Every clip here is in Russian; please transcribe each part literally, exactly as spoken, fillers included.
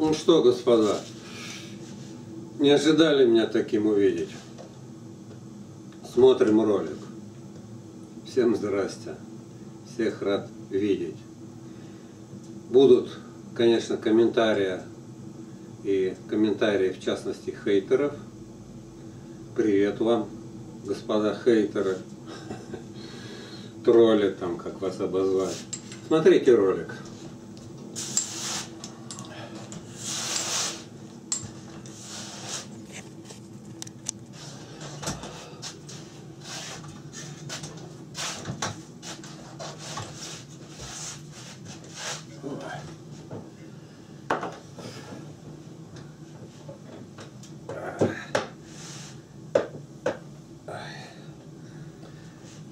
Ну что, господа, не ожидали меня таким увидеть. Смотрим ролик. Всем здрасте. Всех рад видеть. Будут, конечно, комментарии и комментарии, в частности, хейтеров. Привет вам, господа хейтеры. Тролли там, как вас обозвать. Смотрите ролик.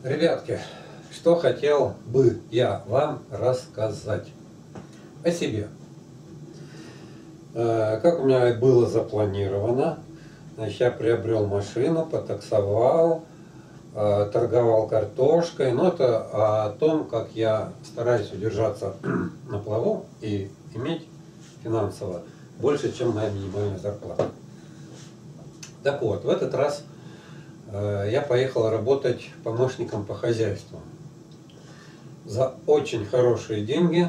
Ребятки, что хотел бы я вам рассказать о себе. Как у меня было запланировано, значит, я приобрел машину, потаксовал, торговал картошкой. Но это о том, как я стараюсь удержаться на плаву и иметь финансово больше, чем моя минимальная зарплата. Так вот, в этот раз я поехал работать помощником по хозяйству за очень хорошие деньги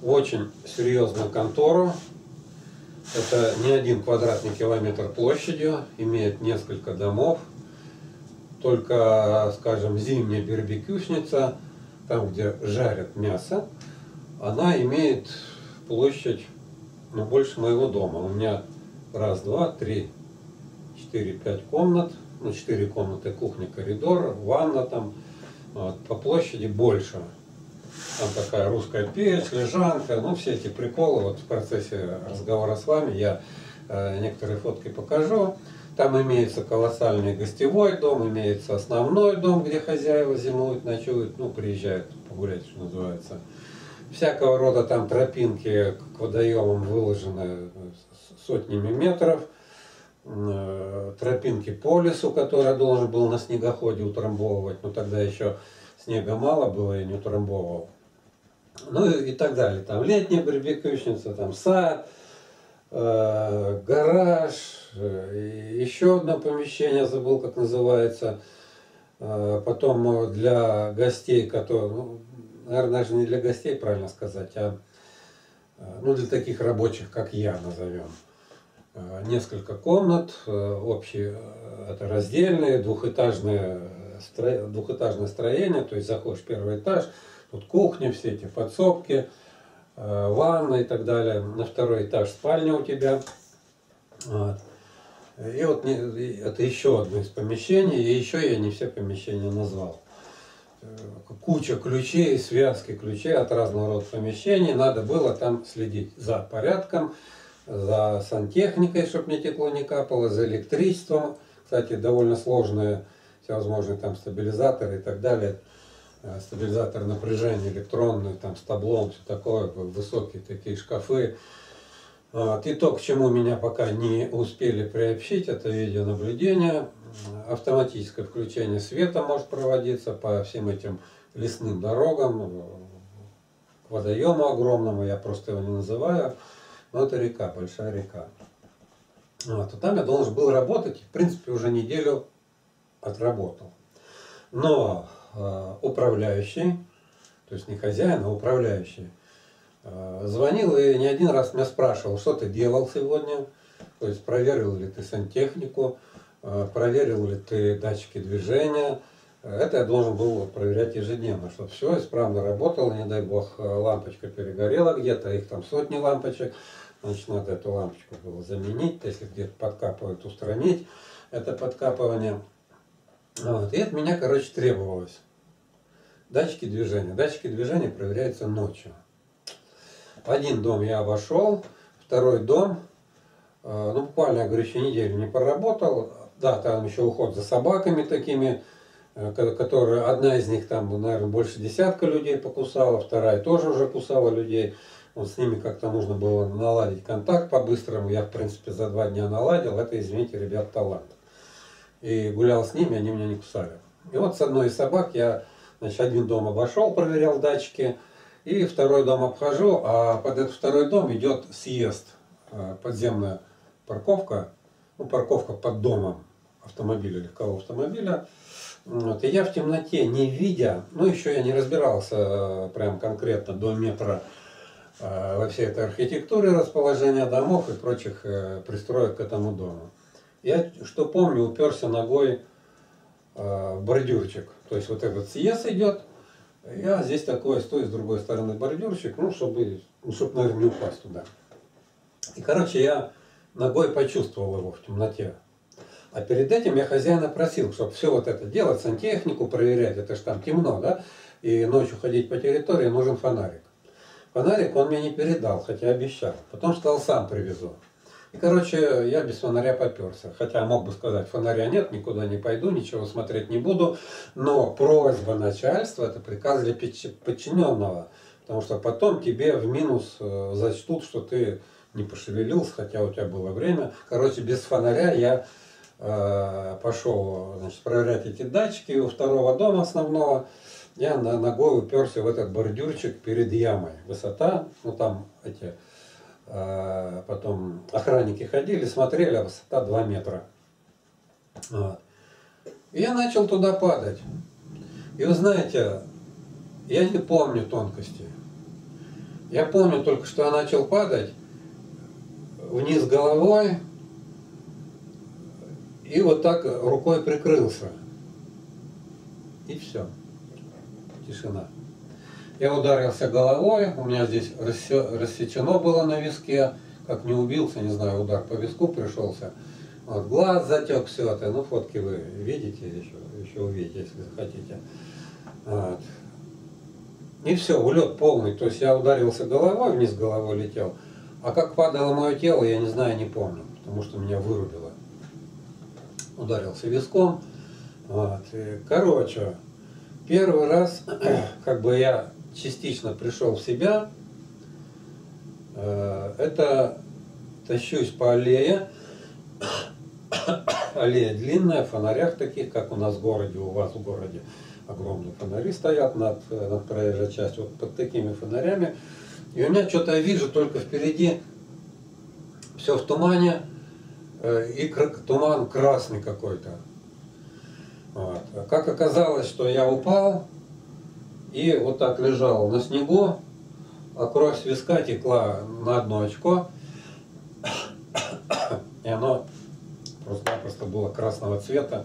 в очень серьезную контору. Это не один квадратный километр площадью, имеет несколько домов. Только, скажем, зимняя барбекюшница, там, где жарят мясо, она имеет площадь, ну, больше моего дома. У меня раз, два, три, четыре, пять комнат. Ну, четыре комнаты, кухня, коридор, ванна там, вот, по площади больше. Там такая русская печь, лежанка, ну, все эти приколы. Вот в процессе разговора с вами я э, некоторые фотки покажу. Там имеется колоссальный гостевой дом, имеется основной дом, где хозяева зимуют, ночуют, ну, приезжают погулять, что называется. Всякого рода там тропинки к водоемам выложены сотнями метров. Тропинки по лесу, которые я должен был на снегоходе утрамбовывать, но тогда еще снега мало было и не утрамбовывал. Ну и, и так далее. Там летняя барбекюшница, там сад, э, гараж, э, еще одно помещение, забыл как называется. Э, потом для гостей, которые, ну, наверное, даже не для гостей, правильно сказать, а ну, для таких рабочих, как я, назовем. Несколько комнат, общие, это раздельные, двухэтажные, двухэтажное строение, то есть заходишь в первый этаж, тут кухня, все эти подсобки, ванна и так далее, на второй этаж спальня у тебя. Вот. И вот это еще одно из помещений, и еще я не все помещения назвал. Куча ключей, связки ключей от разного рода помещений, надо было там следить за порядком, за сантехникой, чтобы не текло, не капало, за электричеством. Кстати, довольно сложные всевозможные там стабилизаторы и так далее. Стабилизатор напряжения электронный, там с таблом, все такое, высокие такие шкафы. И то, к чему меня пока не успели приобщить, это видеонаблюдение. Автоматическое включение света может проводиться по всем этим лесным дорогам, к водоему огромному, я просто его не называю. Но это река, большая река. Вот, и там я должен был работать, в принципе, уже неделю отработал. Но э, управляющий, то есть не хозяин, а управляющий, э, звонил и не один раз меня спрашивал, что ты делал сегодня, то есть проверил ли ты сантехнику, э, проверил ли ты датчики движения. Это я должен был проверять ежедневно, чтобы все исправно работало, не дай бог лампочка перегорела где-то, их там сотни лампочек, значит, надо эту лампочку было заменить, если где-то подкапывают, устранить это подкапывание. Вот. И от меня, короче, требовалось. Датчики движения. Датчики движения проверяются ночью. Один дом я обошел, второй дом, ну буквально, я говорю, еще неделю не поработал, да, там еще уход за собаками такими, которые, одна из них там, наверное, больше десятка людей покусала, вторая тоже уже кусала людей. Вот с ними как-то нужно было наладить контакт по-быстрому. Я, в принципе, за два дня наладил. Это, извините, ребят, талант. И гулял с ними, они меня не кусали. И вот с одной из собак я, значит, один дом обошел, проверял датчики. И второй дом обхожу, а под этот второй дом идет съезд, подземная парковка, ну, парковка под домом автомобиля, легкового автомобиля. Вот. И я в темноте, не видя, ну еще я не разбирался прям конкретно до метра во всей этой архитектуре расположения домов и прочих пристроек к этому дому. Я, что помню, уперся ногой в бордюрчик. То есть вот этот съезд идет, я здесь такое, с той, с другой стороны бордюрчик, ну, чтобы, ну, чтобы, наверное, не упасть туда. И, короче, я ногой почувствовал его в темноте. А перед этим я хозяина просил, чтобы все вот это делать, сантехнику проверять, это же там темно, да? И ночью ходить по территории нужен фонарик. Фонарик он мне не передал, хотя обещал. Потом сказал, сам привезу. И, короче, я без фонаря поперся. Хотя мог бы сказать, фонаря нет, никуда не пойду, ничего смотреть не буду. Но просьба начальства – это приказ для подчиненного. Потому что потом тебе в минус зачтут, что ты не пошевелился, хотя у тебя было время. Короче, без фонаря я э, пошел, значит, проверять эти датчики. У второго дома основного я на, ногой уперся в этот бордюрчик перед ямой. Высота, ну там эти... Потом охранники ходили, смотрели, а высота два метра. Вот. И я начал туда падать. И вы знаете, я не помню тонкости. Я помню только, что я начал падать вниз головой и вот так рукой прикрылся. И все. Тишина. Я ударился головой, у меня здесь рассечено было на виске, как не убился, не знаю, удар по виску пришелся. Вот, глаз затек, все это, ну фотки вы видите, еще, еще увидите, если захотите. Вот. И все, улет полный, то есть я ударился головой, вниз головой летел, а как падало мое тело, я не знаю, не помню, потому что меня вырубило. Ударился виском, вот, и, короче, первый раз, как бы я... частично пришел в себя, это тащусь по аллее, аллея длинная, в фонарях таких, как у нас в городе, у вас в городе огромные фонари стоят над, над проезжей частью, вот под такими фонарями, и у меня что-то я вижу только впереди, все в тумане, и туман красный какой-то. Вот. Как оказалось, что я упал, и вот так лежал на снегу, а кровь с виска текла на одно очко, и оно просто-напросто было красного цвета.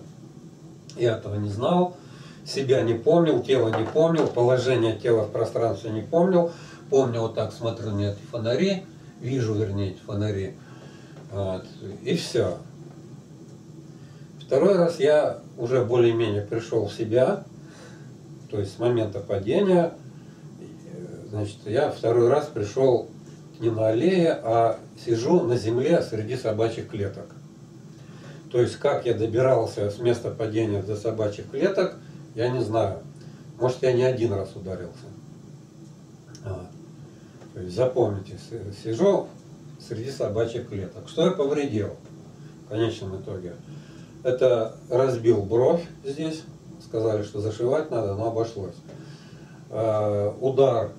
Я этого не знал, себя не помнил, тело не помнил, положение тела в пространстве не помнил. Помню, вот так смотрю на эти фонари, вижу, вернее, эти фонари, вот, и все. Второй раз я уже более-менее пришел в себя. То есть с момента падения, значит, я второй раз пришел не на аллее, а сижу на земле среди собачьих клеток. То есть как я добирался с места падения до собачьих клеток, я не знаю. Может, я не один раз ударился. А. То есть, запомните, сижу среди собачьих клеток. Что я повредил в конечном итоге? Это разбил бровь здесь. Сказали, что зашивать надо, но обошлось. Э, удар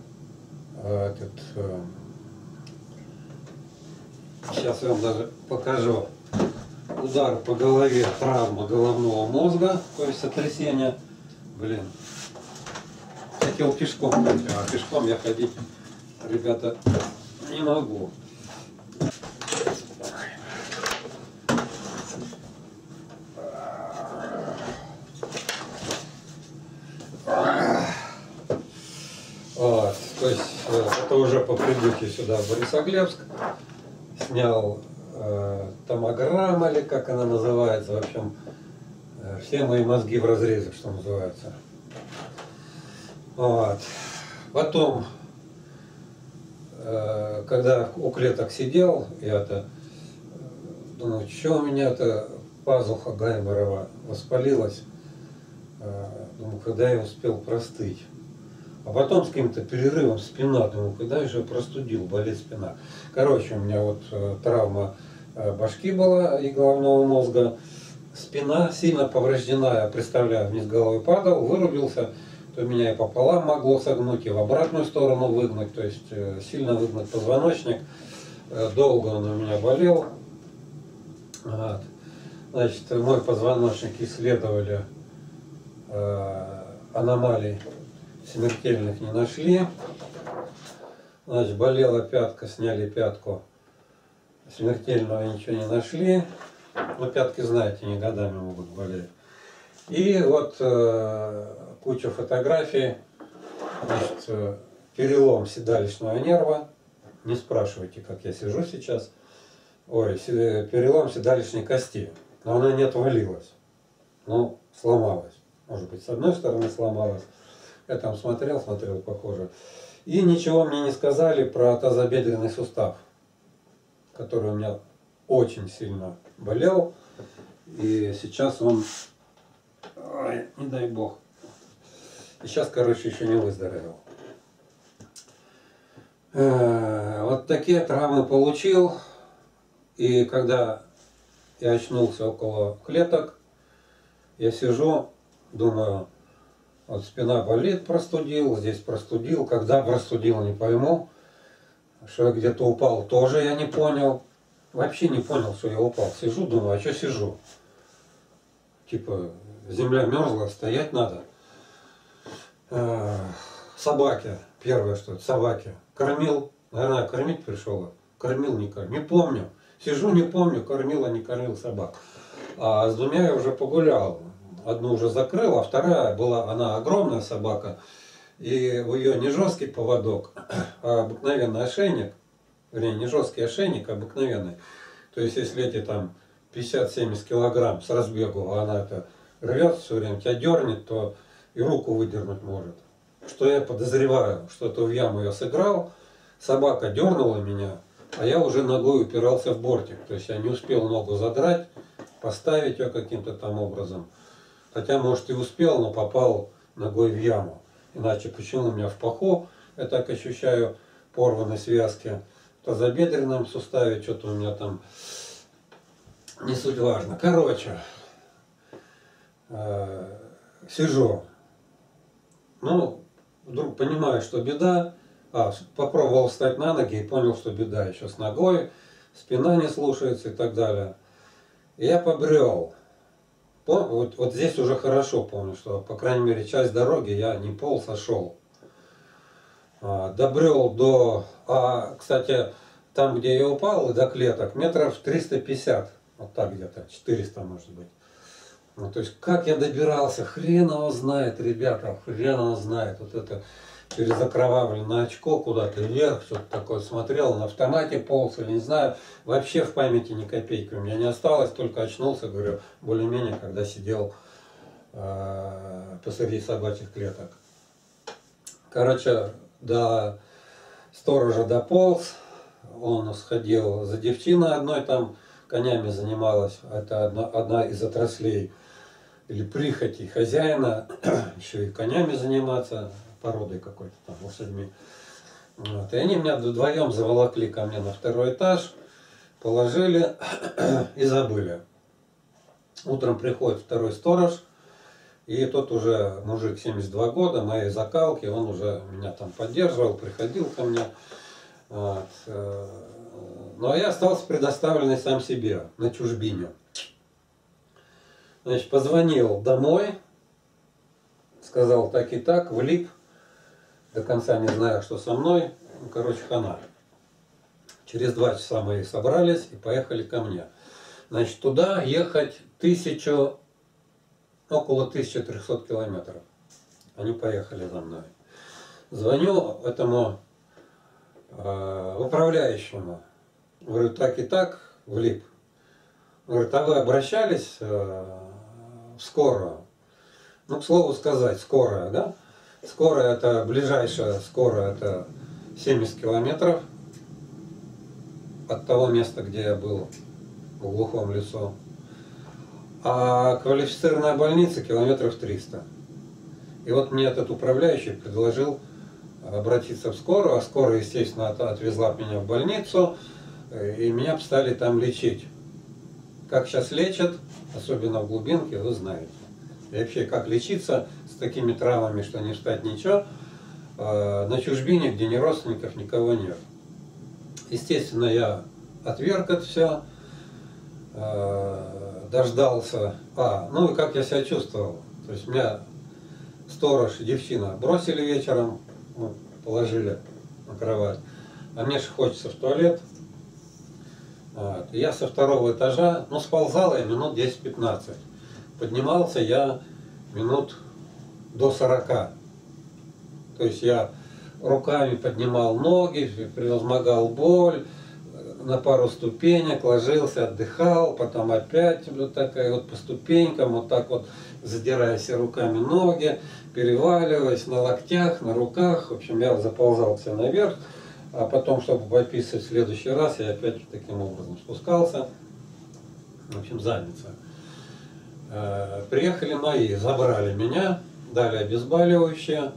э, этот, э, сейчас я вам даже покажу. Удар по голове, травма головного мозга, то есть сотрясение. Блин, хотел пешком, а пешком я ходить, ребята, не могу. Сюда в Борисоглебск, снял э, томограмму, или как она называется, в общем, э, все мои мозги в разрезе, что называется. Вот. Потом, э, когда у клеток сидел, я-то думаю, что у меня-то пазуха Гаймарова воспалилась, э, думаю, когда я успел простыть. А потом с каким-то перерывом спина, думаю, когда я же простудил, болит спина. Короче, у меня вот э, травма э, башки была и головного мозга. Спина сильно повреждена, я представляю, вниз головой падал, вырубился. то меня и пополам могло согнуть, и в обратную сторону выгнуть, то есть сильно выгнуть позвоночник. Долго он у меня болел. Вот. Значит, мой позвоночник исследовали, аномалий смертельных не нашли. Значит, болела пятка, сняли пятку, смертельного ничего не нашли. Ну, пятки, знаете, не годами могут болеть. И вот э, куча фотографий, значит, перелом седалищного нерва. Не спрашивайте, как я сижу сейчас. Ой, перелом седалищной кости. Но она не отвалилась. Ну, сломалась. Может быть, с одной стороны сломалась. Я там смотрел, смотрел, похоже. И ничего мне не сказали про тазобедренный сустав, который у меня очень сильно болел. И сейчас он, ой, не дай бог. И сейчас, короче, еще не выздоровел. Вот такие травмы получил. И когда я очнулся около клеток, я сижу, думаю, вот спина болит, простудил, здесь простудил, когда простудил, не пойму. Что я где-то упал, тоже я не понял. Вообще не понял, что я упал. Сижу, думаю, а что сижу? Типа, земля мерзла, стоять надо. Собаки, первое что, собаки. Кормил, наверное, кормить пришел. Кормил, не кормил, не помню. Сижу, не помню, кормил, а не кормил собак. А с двумя я уже погулял. Одну уже закрыл, а вторая была, она огромная собака. И у ее не жесткий поводок, а обыкновенный ошейник. Вернее, не жесткий ошейник, а обыкновенный. То есть, если эти там пятьдесят-семьдесят килограмм с разбегу, а она это рвет все время, тебя дернет, то и руку выдернуть может. Что я подозреваю, что-то в яму я сыграл, собака дернула меня, а я уже ногой упирался в бортик. То есть я не успел ногу задрать, поставить ее каким-то там образом. Хотя, может, и успел, но попал ногой в яму. Иначе почему у меня в паху, я так ощущаю, порваны связки, в тазобедренном суставе, что-то у меня там, не суть важно. Короче, э, сижу. Ну, вдруг понимаю, что беда. А, попробовал встать на ноги и понял, что беда еще с ногой. Спина не слушается и так далее. И я побрел. Пом вот, вот здесь уже хорошо помню, что, по крайней мере, часть дороги я не полз, а шел. А, добрел до... А, кстати, там, где я упал, до клеток, метров триста пятьдесят. Вот так где-то, четыреста, может быть. Ну, то есть, как я добирался, хрен его знает, ребята, хрен его знает. Вот это через окровавленное очко куда-то вверх, что-то такое смотрел, на автомате полз или не знаю. Вообще в памяти ни копейки у меня не осталось, только очнулся, говорю, более-менее, когда сидел э, посреди собачьих клеток. Короче, до сторожа дополз, он сходил за девчиной одной там, конями занималась, это одна, одна из отраслей или прихоти хозяина, еще и конями заниматься, породой какой-то там, лошадьми. Вот. И они меня вдвоем заволокли ко мне на второй этаж, положили и забыли. Утром приходит второй сторож, и тот уже мужик семьдесят два года, моей закалки, он уже меня там поддерживал, приходил ко мне. Вот. Ну, а я остался предоставленный сам себе, на чужбине. Значит, позвонил домой, сказал так и так, влип, до конца не знаю, что со мной. Ну, короче, хана. Через два часа мы собрались и поехали ко мне. Значит, туда ехать тысячу, около тысячи трёхсот километров. Они поехали за мной. Звоню этому э, управляющему. Говорю, так и так, влип. Говорит, а вы обращались э, в скорую? Ну, к слову сказать, скорая, да? Скорая, это ближайшая скорая, это семьдесят километров от того места, где я был, в глухом лесу. А квалифицированная больница километров триста. И вот мне этот управляющий предложил обратиться в скорую, а скорая, естественно, отвезла меня в больницу. И меня стали там лечить. Как сейчас лечат, особенно в глубинке, вы знаете. И вообще, как лечиться с такими травмами, что не встать ничего, на чужбине, где ни родственников, никого нет. Естественно, я отверг это все, дождался. А, ну и как я себя чувствовал. То есть меня сторож и девчина бросили вечером, положили на кровать. А мне же хочется в туалет. Вот. Я со второго этажа, ну, сползал я минут десять-пятнадцать. Поднимался я минут до сорока. То есть я руками поднимал ноги, превозмогал боль, на пару ступенек ложился, отдыхал, потом опять вот такая вот по ступенькам, вот так вот задираясь руками ноги, переваливаясь на локтях, на руках. В общем, я заползал все наверх. А потом, чтобы пописать в следующий раз, я опять таким образом спускался. В общем, задница. Приехали мои, забрали меня, дали обезболивающее,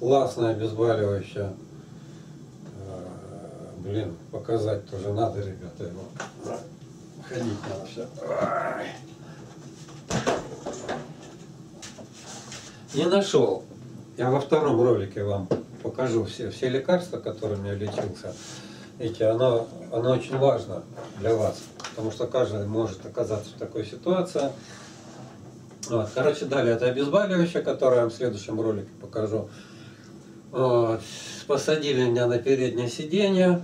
классное обезболивающее. Блин, показать тоже надо, ребята, его. Ходить надо все. Не нашел. Я во втором ролике вам покажу все, все лекарства, которыми я лечился. Эти, оно, оно очень важно для вас, потому что каждый может оказаться в такой ситуации. Вот, короче, далее это обезболивающее, которое я вам в следующем ролике покажу. Вот, посадили меня на переднее сиденье,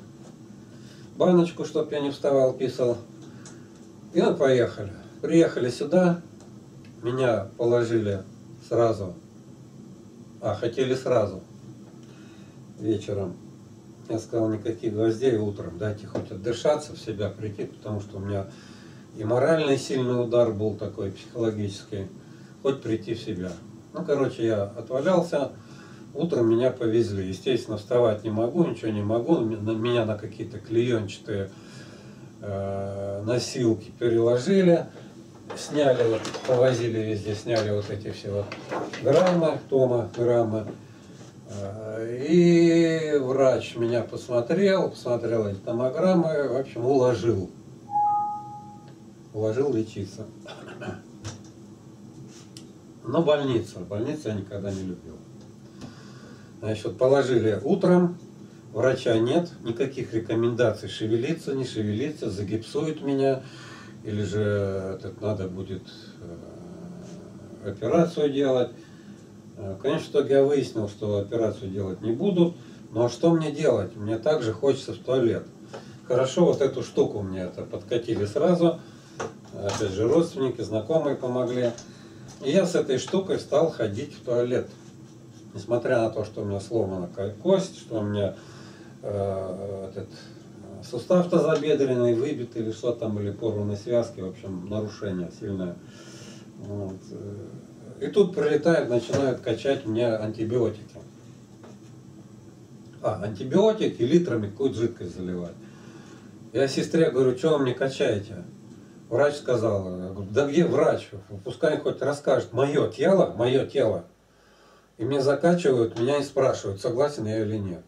баночку, чтобы я не вставал, писал. И мы поехали. Приехали сюда, меня положили сразу. А, хотели сразу. Вечером. Я сказал, никаких гвоздей утром. Дайте хоть отдышаться, в себя прийти, потому что у меня и моральный сильный удар был такой, психологический. Хоть прийти в себя. Ну, короче, я отвалялся. Утром меня повезли. Естественно, вставать не могу, ничего не могу. Меня на какие-то клеенчатые э, носилки переложили. Сняли, вот, повозили везде, сняли вот эти все вот граммы, тома, граммы. И врач меня посмотрел, посмотрел эти томограммы, в общем, уложил. Уложил лечиться. Но больница, больницу я никогда не любил. Значит, положили утром, врача нет, никаких рекомендаций шевелиться, не шевелиться, загипсуют меня. Или же этот, надо будет э, операцию делать. Конечно, в итоге я выяснил, что операцию делать не будут. Но что мне делать? Мне также хочется в туалет. Хорошо, вот эту штуку мне это подкатили сразу. Опять же, родственники, знакомые помогли. И я с этой штукой стал ходить в туалет. Несмотря на то, что у меня сломана кость, что у меня э, этот... сустав тазобедренный выбит или что там, или порваны связки, в общем, нарушение сильное. Вот. И тут прилетают, начинают качать мне антибиотики. А, антибиотики литрами какую-то жидкость заливать. Я сестре говорю, что вы мне качаете? Врач сказал, я говорю, да где врач? Пускай хоть расскажет, мое тело, мое тело. И мне закачивают, меня и спрашивают, согласен я или нет.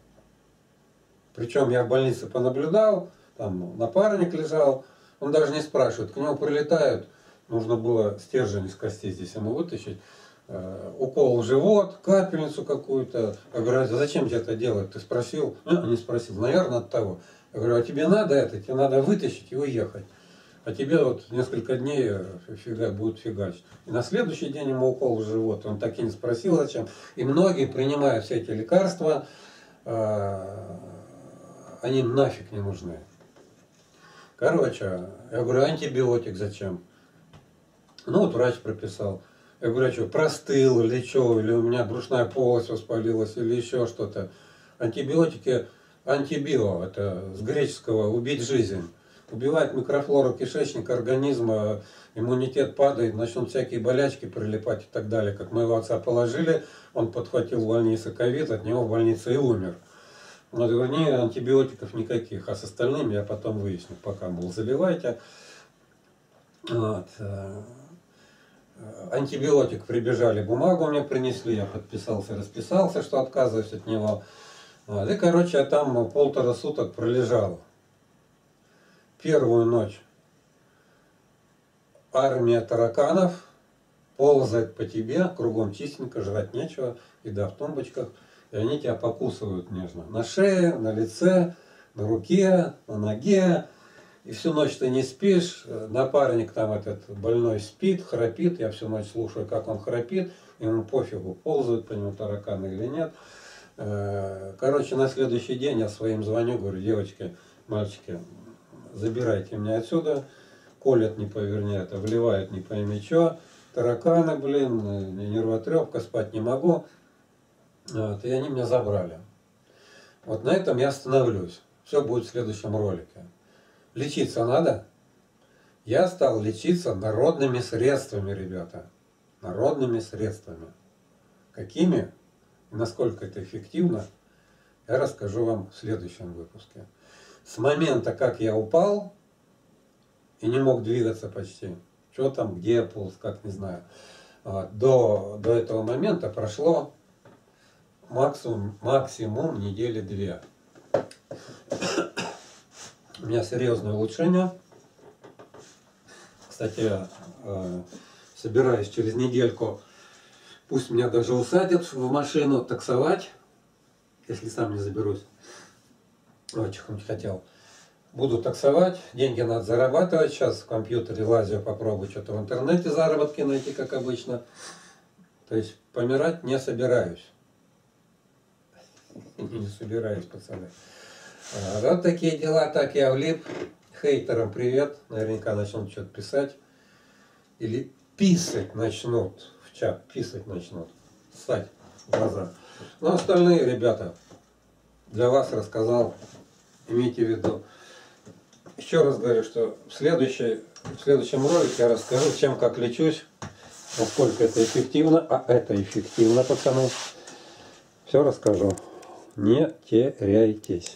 Причем я в больнице понаблюдал, там напарник лежал, он даже не спрашивает, к нему прилетают, нужно было стержень из кости здесь ему вытащить, э, укол в живот, капельницу какую-то. Я говорю, а зачем тебе это делать? Ты спросил? Он не спросил, наверное, от того. Я говорю, а тебе надо это, тебе надо вытащить и уехать. А тебе вот несколько дней фига, будут фигачить. И на следующий день ему укол в живот, он так и не спросил, зачем. И многие принимают все эти лекарства, э, они нафиг не нужны. Короче, я говорю, антибиотик зачем? Ну вот врач прописал. Я говорю, а что, простыл или что, или у меня брюшная полость воспалилась, или еще что-то. Антибиотики, антибио, это с греческого убить жизнь. Убивает микрофлору кишечника, организма, иммунитет падает, начнут всякие болячки прилипать и так далее. Как моего отца положили, он подхватил в больнице ковид, от него в больнице и умер. Но вернее, антибиотиков никаких, а с остальными я потом выясню, пока, мол, заливайте. Вот. Антибиотик прибежали, бумагу мне принесли, я подписался, расписался, что отказываюсь от него. Вот. И, короче, я там полтора суток пролежал. Первую ночь армия тараканов ползают по тебе, кругом чистенько, жрать нечего, еда в тумбочках, и они тебя покусывают нежно. На шее, на лице, на руке, на ноге. И всю ночь ты не спишь, напарник там этот больной спит, храпит, я всю ночь слушаю, как он храпит, ему пофигу, ползают по нему тараканы или нет. Короче, на следующий день я своим звоню, говорю, девочки, мальчики, забирайте меня отсюда, колят не повернет, а вливают не пойми что, тараканы, блин, нервотрепка, спать не могу. Вот, и они меня забрали. Вот на этом я остановлюсь, все будет в следующем ролике. Лечиться надо? Я стал лечиться народными средствами, ребята. Народными средствами. Какими и насколько это эффективно, я расскажу вам в следующем выпуске. С момента, как я упал и не мог двигаться почти, что там, где я полз, как, не знаю, до, до этого момента прошло максимум, максимум недели-две. У меня серьезное улучшение. Кстати, я э, собираюсь через недельку, пусть меня даже усадят в машину, таксовать, если сам не заберусь. Очень хотел. Буду таксовать, деньги надо зарабатывать. Сейчас в компьютере лазю, попробую что-то в интернете заработки найти, как обычно. То есть помирать не собираюсь. Не собираюсь, пацаны. Вот такие дела, так я влип. Хейтерам привет, наверняка начнут что-то писать. Или писать начнут, в чат писать начнут, ссать в глаза. Но остальные ребята, для вас рассказал, имейте в виду. Еще раз говорю, что в, следующий, в следующем ролике я расскажу, чем, как лечусь, насколько это эффективно, а это эффективно, пацаны. Все расскажу, не теряйтесь.